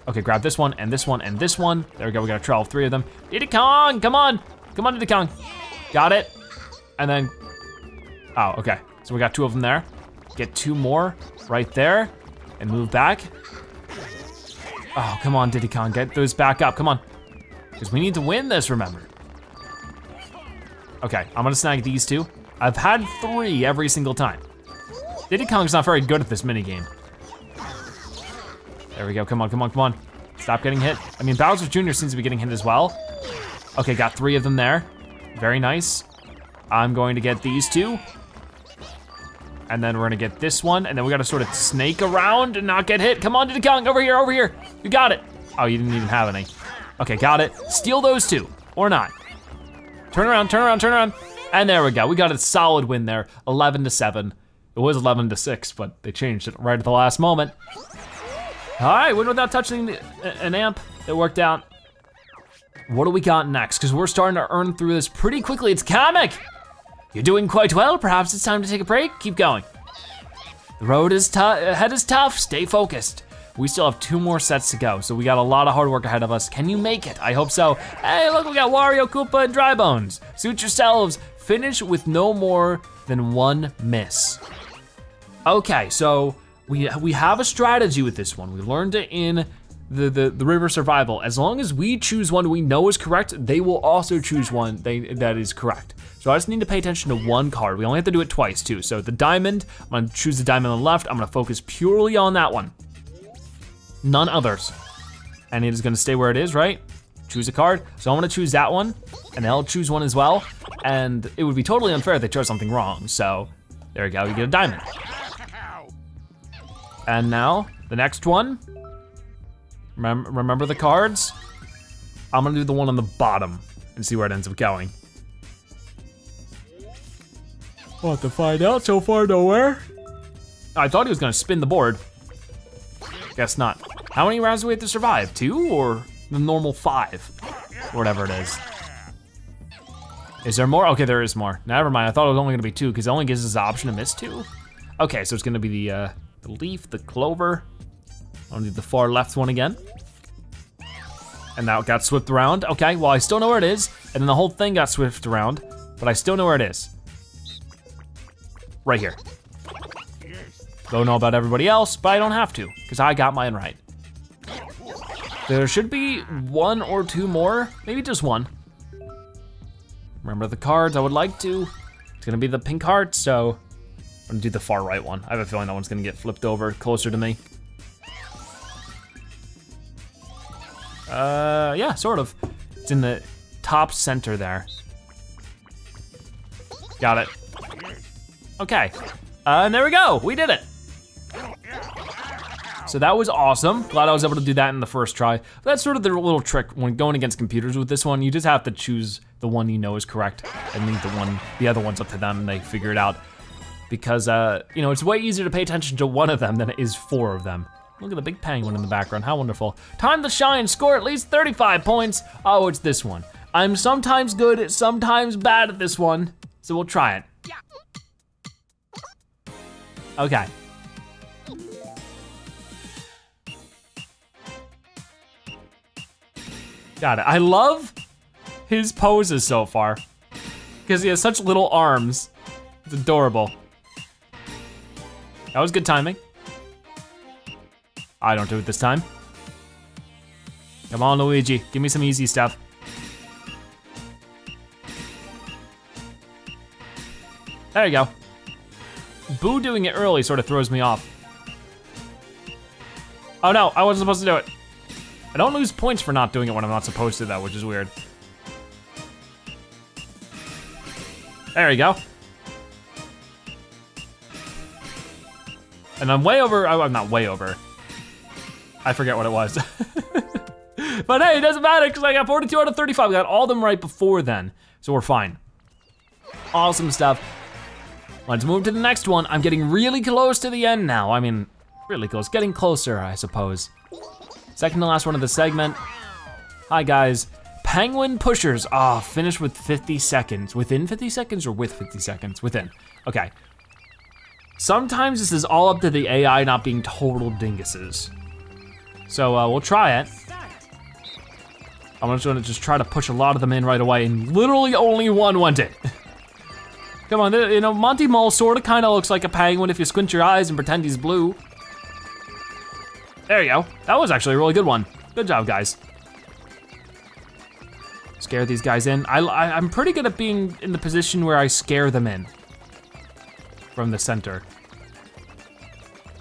Okay, grab this one and this one and this one. There we go, we got a trail of 3 of them. Diddy Kong, come on. Come on, Diddy Kong. Got it. And then, oh, okay. So we got 2 of them there. Get 2 more right there and move back. Oh, come on, Diddy Kong, get those back up, come on. Because we need to win this, remember. Okay, I'm gonna snag these 2. I've had 3 every single time. Diddy Kong's not very good at this minigame. There we go, come on, come on, come on. Stop getting hit. I mean, Bowser Jr. seems to be getting hit as well. Okay, got 3 of them there. Very nice. I'm going to get these 2. And then we're gonna get this one, and then we gotta sort of snake around and not get hit. Come on, Diddy Kong, over here, over here. You got it. Oh, you didn't even have any. Okay, got it. Steal those 2, or not. Turn around, turn around, turn around. And there we go, we got a solid win there, 11-7. It was 11-6, but they changed it right at the last moment. All right, win without touching an amp, it worked out. What do we got next? Because we're starting to earn through this pretty quickly, it's Kamek. You're doing quite well, perhaps it's time to take a break. Keep going. The road is tough, ahead is tough, stay focused. We still have 2 more sets to go, so we got a lot of hard work ahead of us. Can you make it? I hope so. Hey, look, we got Wario, Koopa, and Dry Bones. Suit yourselves, finish with no more than 1 miss. Okay, so we have a strategy with this one. We learned it in the river survival. As long as we choose one we know is correct, they will also choose one that is correct. So I just need to pay attention to 1 card. We only have to do it twice too. So the diamond, I'm gonna choose the diamond on the left. I'm gonna focus purely on that one. None others. And it is gonna stay where it is, right? Choose a card. So I'm gonna choose that one and they'll choose one as well. And it would be totally unfair if they chose something wrong. So there we go, we get a diamond. And now the next one. Remember the cards? I'm gonna do the one on the bottom and see where it ends up going. What to find out, so far nowhere. I thought he was gonna spin the board. Guess not. How many rounds do we have to survive? 2 or the normal 5? Or whatever it is. Is there more? Okay, there is more. Never mind, I thought it was only gonna be 2because it only gives us the option to miss 2. Okay, so it's gonna be the leaf, the clover. I'll do the far left one again. And now it got swept around. Okay, well I still know where it is. and then the whole thing got switched around, but I still know where it is. Right here. Don't know about everybody else, but I don't have to, because I got mine right. There should be one or two more, maybe just one. Remember the cards, I would like to. It's gonna be the pink heart, so I'm gonna do the far right one. I have a feeling that one's gonna get flipped over closer to me. Yeah, sort of. It's in the top center there. Got it. Okay, and there we go, we did it. So that was awesome. Glad I was able to do that in the first try. That's sort of the little trick when going against computers with this one. You just have to choose the one you know is correct and leave the other ones up to them and they figure it out. Because you know, it's way easier to pay attention to one of them than it is four of them. Look at the big penguin in the background, how wonderful. Time to shine, score at least 35 points. Oh, it's this one. I'm sometimes good, sometimes bad at this one. So we'll try it. Okay. Got it. I love his poses so far because he has such little arms. It's adorable. That was good timing. I don't do it this time. Come on, Luigi, give me some easy stuff. There you go. Boo doing it early sort of throws me off. Oh no, I wasn't supposed to do it. I don't lose points for not doing it when I'm not supposed to though, which is weird. There you go. And I'm way over, I'm not way over. I forget what it was. But hey, it doesn't matter because I got 42 out of 35. We got all of them right before then, so we're fine. Awesome stuff. Let's move to the next one. I'm getting really close to the end now. I mean, really close, getting closer, I suppose. Second to last one of the segment. Hi guys, Penguin Pushers. Ah, finish with 50 seconds. Within 50 seconds or with 50 seconds? Within, okay. Sometimes this is all up to the AI not being total dinguses. So we'll try it. I'm just gonna just try to push a lot of them in right away and literally only one went in. Come on, you know, Monty Mole sorta kinda looks like a penguin if you squint your eyes and pretend he's blue. There you go. That was actually a really good one. Good job, guys. Scare these guys in. I'm pretty good at being in the position where I scare them in from the center.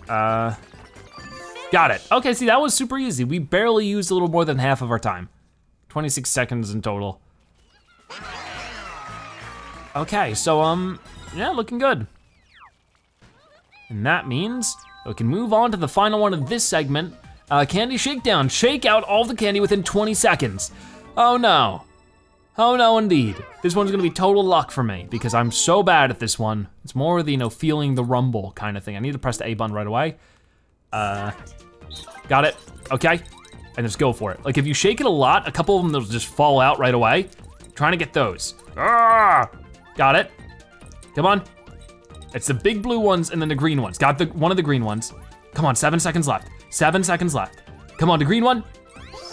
Got it. Okay, see, that was super easy. We barely used a little more than half of our time. 26 seconds in total. Okay, so yeah, looking good. And that means we can move on to the final one of this segment, Candy Shakedown. Shake out all the candy within 20 seconds. Oh no indeed. This one's gonna be total luck for me because I'm so bad at this one. It's more the, you know, feeling the rumble kind of thing. I need to press the A button right away. Got it, okay. And just go for it. Like if you shake it a lot, a couple of them will just fall out right away. I'm trying to get those. Ah! Got it, come on. It's the big blue ones and then the green ones. Got one of the green ones. Come on, 7 seconds left, 7 seconds left. Come on, the green one,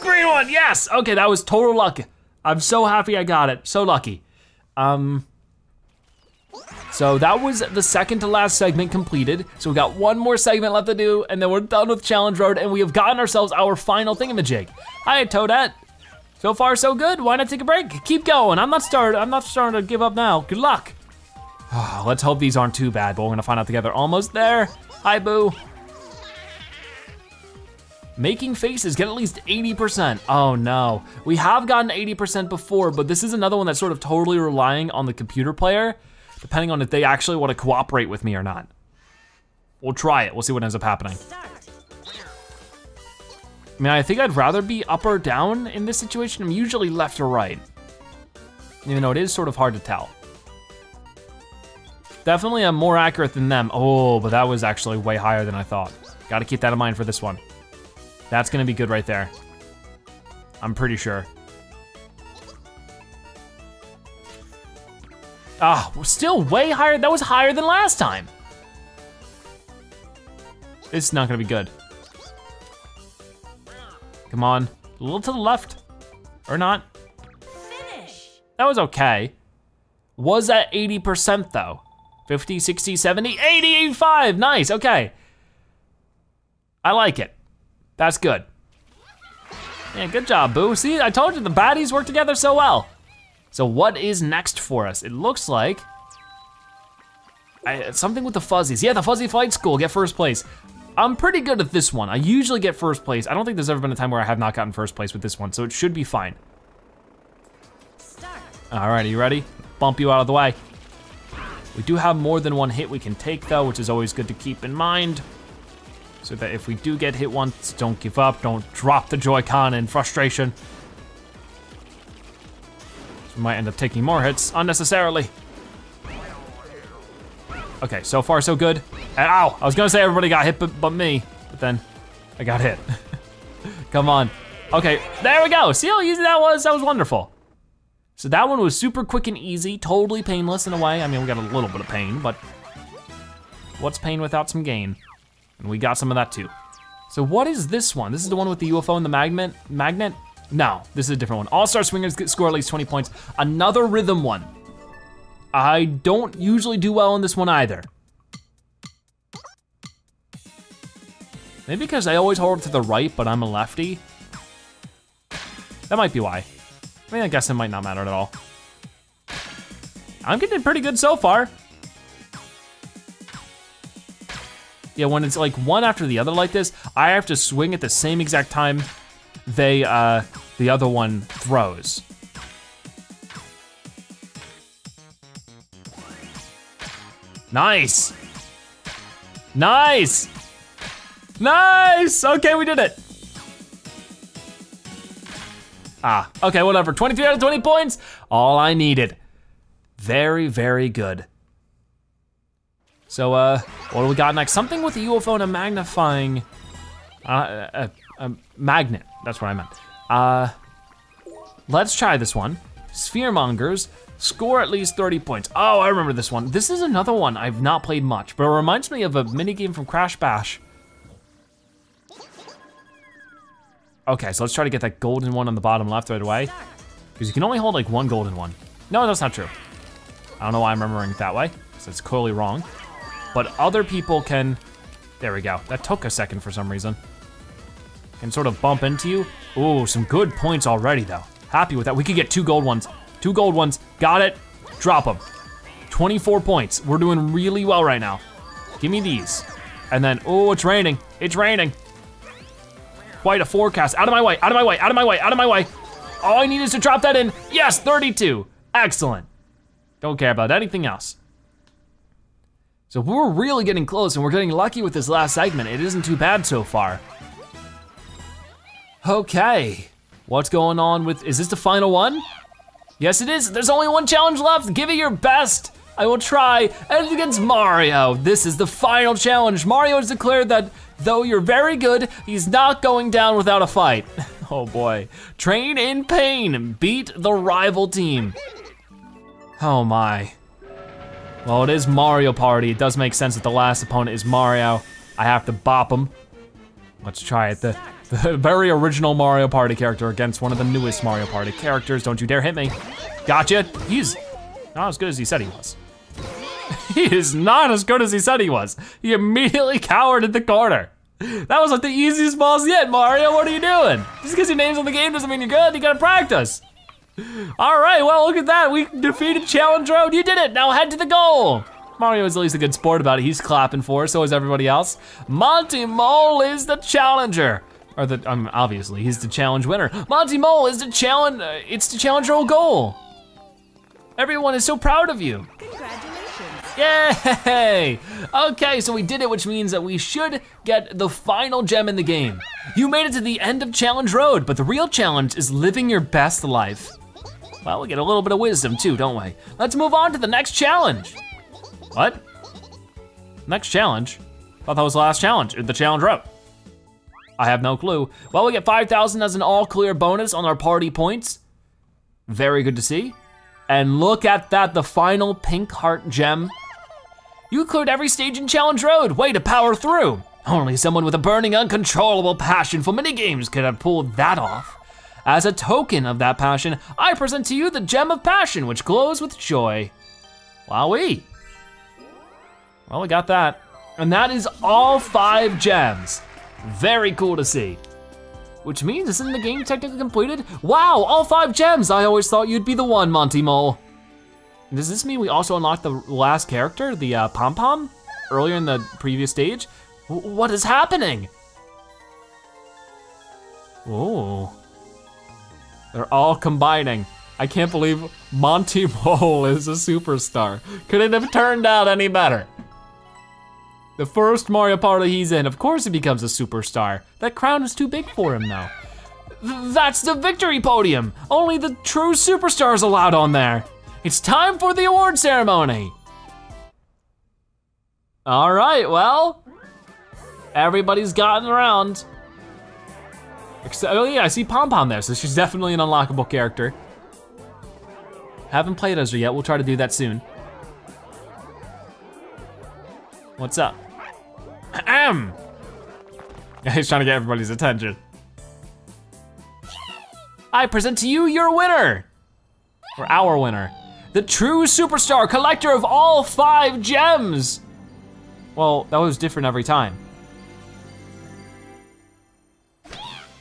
yes! Okay, that was total luck. I'm so happy I got it, so lucky. So that was the second to last segment completed. So we got one more segment left to do and then we're done with Challenge Road and we have gotten ourselves our final thingamajig. Hi, Toadette. So far, so good. Why not take a break? Keep going. I'm not starting to give up now. Good luck. Oh, let's hope these aren't too bad, but we're gonna find out together. Almost there. Hi, Boo. Making faces, get at least 80%. Oh no. We have gotten 80% before, but this is another one that's sort of totally relying on the computer player, depending on if they actually want to cooperate with me or not. We'll try it. We'll see what ends up happening. I mean, I think I'd rather be up or down in this situation. I'm usually left or right. Even though it is sort of hard to tell. Definitely I'm more accurate than them. Oh, but that was actually way higher than I thought. Gotta keep that in mind for this one. That's gonna be good right there. I'm pretty sure. Ah, we're still way higher. That was higher than last time. This is not gonna be good. Come on, a little to the left, or not. Finish. That was okay. Was at 80% though. 50, 60, 70, 80, 85, nice, okay. I like it, that's good. Yeah, good job, Boo. See, I told you the baddies work together so well. So what is next for us? It looks like something with the fuzzies. Yeah, the fuzzy flight school, get first place. I'm pretty good at this one. I usually get first place. I don't think there's ever been a time where I have not gotten first place with this one, so it should be fine. All right, are you ready? Bump you out of the way. We do have more than one hit we can take though, which is always good to keep in mind. So that if we do get hit once, don't give up, don't drop the Joy-Con in frustration. So we might end up taking more hits unnecessarily. Okay, so far so good. And ow, I was gonna say everybody got hit but me, but then I got hit. Come on. Okay, there we go. See how easy that was? That was wonderful. So that one was super quick and easy, totally painless in a way. I mean, we got a little bit of pain, but what's pain without some gain? And we got some of that too. So what is this one? This is the one with the UFO and the magnet? No, this is a different one. All-Star Swingers score at least 20 points. Another rhythm one. I don't usually do well on this one either. Maybe because I always hold to the right, but I'm a lefty. That might be why. I mean, I guess it might not matter at all. I'm getting pretty good so far. Yeah, when it's like one after the other like this, I have to swing at the same exact time they, the other one throws. Nice. Nice. Nice, okay, we did it. Ah, okay, whatever, 23 out of 20 points, all I needed. Very, very good. So what do we got next? Something with a UFO and a magnifying, magnet, that's what I meant. Let's try this one. Spheremongers, score at least 30 points. Oh, I remember this one. This is another one I've not played much, but it reminds me of a minigame from Crash Bash. Okay, so let's try to get that golden one on the bottom left right away. Because you can only hold like one golden one. No, that's not true. I don't know why I'm remembering it that way, because it's clearly wrong. But other people can, there we go. That took a second for some reason. Can sort of bump into you. Ooh, some good points already though. Happy with that, we could get two gold ones. Two gold ones, got it, drop them. 24 points, we're doing really well right now. Give me these. And then, oh, it's raining, it's raining. Quite a forecast, out of my way, out of my way, out of my way, out of my way. All I need is to drop that in, yes, 32, excellent. Don't care about anything else. So we're really getting close and we're getting lucky with this last segment. It isn't too bad so far. Okay, what's going on with, is this the final one? Yes it is, there's only one challenge left. Give it your best. I will try, and it's against Mario. This is the final challenge. Mario has declared that though you're very good, he's not going down without a fight. Oh boy. Train in pain, beat the rival team. Oh my. Well, it is Mario Party. It does make sense that the last opponent is Mario. I have to bop him. Let's try it. The very original Mario Party character against one of the newest Mario Party characters. Don't you dare hit me. Gotcha. He's not as good as he said he was. He is not as good as he said he was. He immediately cowered in the corner. That was like the easiest boss yet, Mario. What are you doing? Just because your name's on the game doesn't mean you're good. You gotta practice. All right, well, look at that. We defeated Challenge Road. You did it, now head to the goal. Mario is at least a good sport about it. He's clapping for us, so is everybody else. Monty Mole is the challenger. Or the, obviously, he's the challenge winner. Monty Mole is the challenge, it's the Challenge Road goal. Everyone is so proud of you. Congratulations. Yay! Okay, so we did it, which means that we should get the final gem in the game. You made it to the end of Challenge Road, but the real challenge is living your best life. Well, we get a little bit of wisdom too, don't we? Let's move on to the next challenge. What? Next challenge? I thought that was the last challenge, the Challenge Road. I have no clue. Well, we get 5,000 as an all clear bonus on our party points. Very good to see. And look at that, the final pink heart gem. You cleared every stage in Challenge Road, way to power through. Only someone with a burning, uncontrollable passion for minigames could have pulled that off. As a token of that passion, I present to you the gem of passion, which glows with joy. Wowee. Well, we got that. And that is all 5 gems. Very cool to see. Which means, isn't the game technically completed? Wow, all 5 gems. I always thought you'd be the one, Monty Mole. Does this mean we also unlocked the last character, the Pom Pom, earlier in the previous stage? What is happening? Ooh. They're all combining. I can't believe Monty Mole is a superstar. Couldn't have turned out any better. The first Mario Party he's in, of course he becomes a superstar. That crown is too big for him now. That's the victory podium. Only the true superstars allowed on there. It's time for the award ceremony. All right, well, everybody's gotten around. Except, oh yeah, I see Pom Pom there, so she's definitely an unlockable character. Haven't played as her yet, we'll try to do that soon. What's up? Ahem! He's trying to get everybody's attention. I present to you your winner, or our winner. The true superstar, collector of all 5 gems. Well, that was different every time.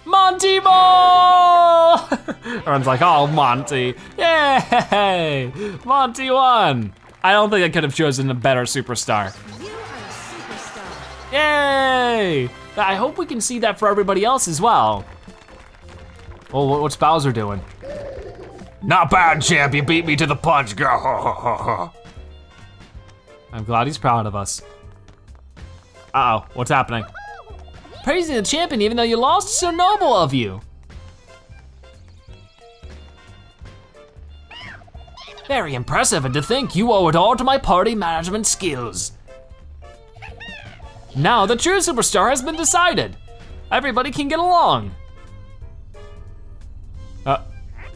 Monty Mole! Everyone's like, oh, Monty. Yay, Monty won. I don't think I could have chosen a better superstar. You are a superstar. Yay! I hope we can see that for everybody else as well. Oh, what's Bowser doing? Not bad, champ, you beat me to the punch, girl. I'm glad he's proud of us. Uh-oh, what's happening? Praising the champion even though you lost is so noble of you. Very impressive, and to think you owe it all to my party management skills. Now the true superstar has been decided. Everybody can get along.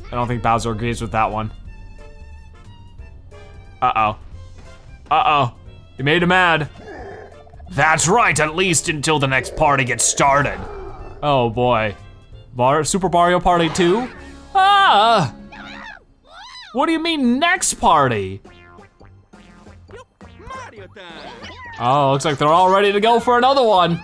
I don't think Bowser agrees with that one. Uh-oh. Uh-oh, you made him mad. That's right, at least until the next party gets started. Oh boy. Super Mario Party 2? Ah! What do you mean next party? Oh, looks like they're all ready to go for another one.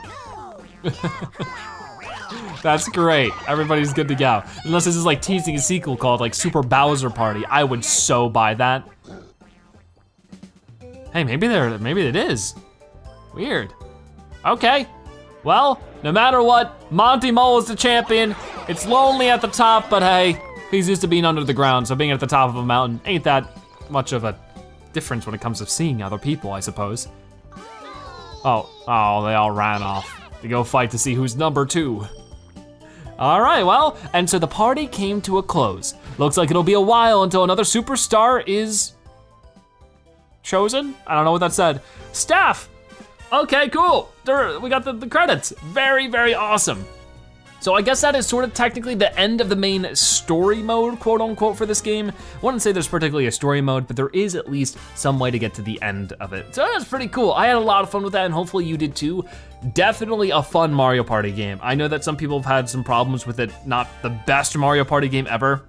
That's great, everybody's good to go. Unless this is like teasing a sequel called like Super Bowser Party, I would so buy that. Hey, maybe it is. Weird. Okay, well, no matter what, Monty Mole is the champion. It's lonely at the top, but hey, he's used to being under the ground, so being at the top of a mountain ain't that much of a difference when it comes to seeing other people, I suppose. Oh, they all ran off to go fight to see who's number 2. All right, well, and so the party came to a close. Looks like it'll be a while until another superstar is chosen? I don't know what that said. Staff! Okay, cool. We got the credits. Very, very awesome. So I guess that is sort of technically the end of the main story mode, quote unquote, for this game. I wouldn't say there's particularly a story mode, but there is at least some way to get to the end of it. So that's pretty cool. I had a lot of fun with that, and hopefully you did too. Definitely a fun Mario Party game. I know that some people have had some problems with it, not the best Mario Party game ever,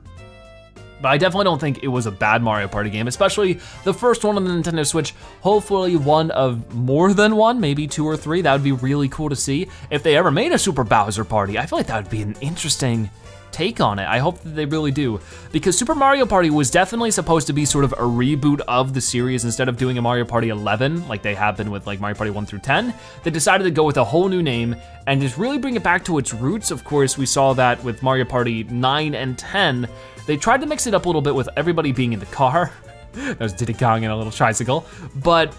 but I definitely don't think it was a bad Mario Party game, especially the first one on the Nintendo Switch. Hopefully one of more than one, maybe 2 or 3. That would be really cool to see. If they ever made a Super Bowser Party, I feel like that would be an interesting take on it. I hope that they really do, because Super Mario Party was definitely supposed to be sort of a reboot of the series. Instead of doing a Mario Party 11, like they have been with like Mario Party 1 through 10, they decided to go with a whole new name and just really bring it back to its roots. Of course, we saw that with Mario Party 9 and 10, they tried to mix it up a little bit with everybody being in the car. That was Diddy Kong and a little tricycle, but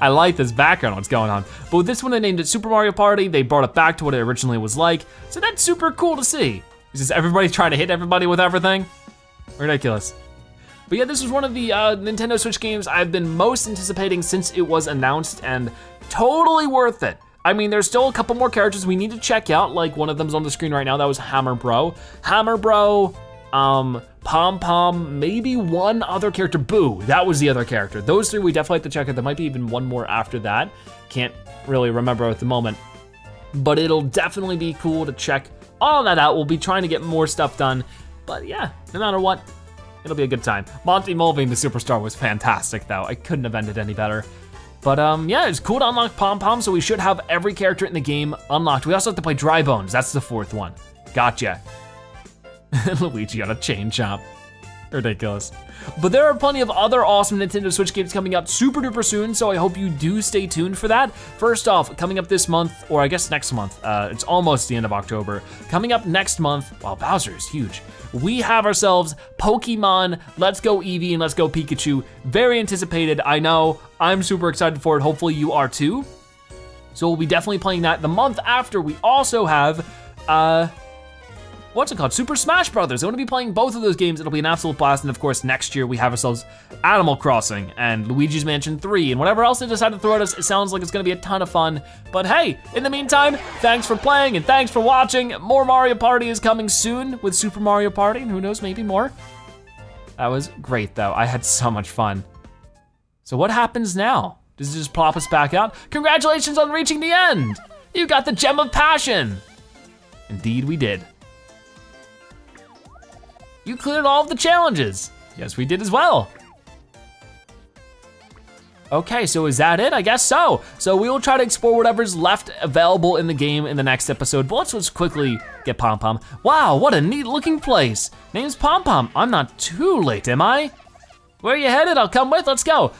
I like this background, what's going on. But with this one, they named it Super Mario Party. They brought it back to what it originally was like. So that's super cool to see. Is this everybody trying to hit everybody with everything? Ridiculous. But yeah, this was one of the Nintendo Switch games I've been most anticipating since it was announced, and totally worth it. I mean, there's still a couple more characters we need to check out, like one of them's on the screen right now, that was Hammer Bro. Hammer Bro, Pom Pom, maybe one other character, Boo, that was the other character. Those 3 we definitely have to check out. There might be even one more after that. Can't really remember at the moment, but it'll definitely be cool to check all that out. We'll be trying to get more stuff done, but yeah, no matter what, it'll be a good time. Monty Mole being the superstar was fantastic though. I couldn't have ended any better. But yeah, it's cool to unlock Pom Pom, so we should have every character in the game unlocked. We also have to play Dry Bones, that's the fourth one. Gotcha. Luigi on a Chain Chomp. Ridiculous. But there are plenty of other awesome Nintendo Switch games coming up super duper soon, so I hope you do stay tuned for that. First off, coming up this month, or I guess next month, it's almost the end of October. Coming up next month, wow, Bowser is huge. We have ourselves Pokemon, Let's Go Eevee and Let's Go Pikachu. Very anticipated, I know. I'm super excited for it, hopefully you are too. So we'll be definitely playing that. The month after, we also have, what's it called? Super Smash Brothers. I'm gonna be playing both of those games. It'll be an absolute blast. And of course, next year we have ourselves Animal Crossing and Luigi's Mansion 3 and whatever else they decide to throw at us. It sounds like it's gonna be a ton of fun. But hey, in the meantime, thanks for playing and thanks for watching. More Mario Party is coming soon with Super Mario Party, and who knows, maybe more. That was great though. I had so much fun. So what happens now? Does it just plop us back out? Congratulations on reaching the end. You got the Gem of Passion. Indeed we did. You cleared all of the challenges. Yes, we did as well. Okay, so is that it? I guess so. So we will try to explore whatever's left available in the game in the next episode, but let's just quickly get Pom Pom. Wow, what a neat looking place. Name's Pom Pom. I'm not too late, am I? Where are you headed? I'll come with, let's go.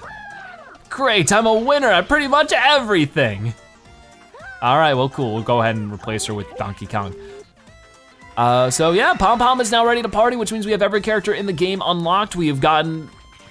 Great, I'm a winner at pretty much everything. All right, well, cool. We'll go ahead and replace her with Donkey Kong. So yeah, Pom Pom is now ready to party, which means we have every character in the game unlocked. We have gotten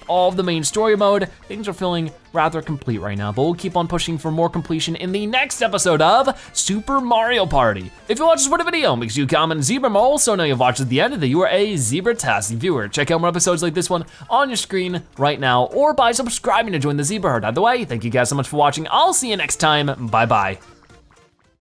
all of the main story mode. Things are feeling rather complete right now, but we'll keep on pushing for more completion in the next episode of Super Mario Party. If you watched this part of the video, make sure you comment Zebra Mole so now you've watched at the end that you are a Zebratastic viewer. Check out more episodes like this one on your screen right now or by subscribing to join the Zebra Herd. Either way, thank you guys so much for watching. I'll see you next time, bye-bye.